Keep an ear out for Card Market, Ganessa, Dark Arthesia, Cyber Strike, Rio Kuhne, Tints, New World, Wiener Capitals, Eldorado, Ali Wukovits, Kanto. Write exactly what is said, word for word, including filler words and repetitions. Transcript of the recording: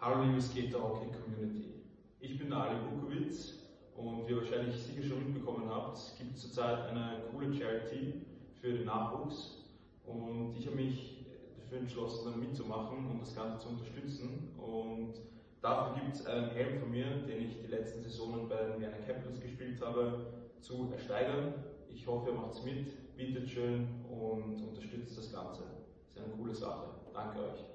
Parallel Skater Hockey Community. Ich bin der Ali Wukovits und wie ihr wahrscheinlich sicher schon mitbekommen habt, gibt es zurzeit eine coole Charity für den Nachwuchs und ich habe mich dafür entschlossen, mitzumachen und das Ganze zu unterstützen. Und dafür gibt es einen Helm von mir, den ich die letzten Saisonen bei den Wiener Capitals gespielt habe, zu ersteigern. Ich hoffe, ihr macht es mit, bietet schön und unterstützt das Ganze. Das ist eine coole Sache. Danke euch.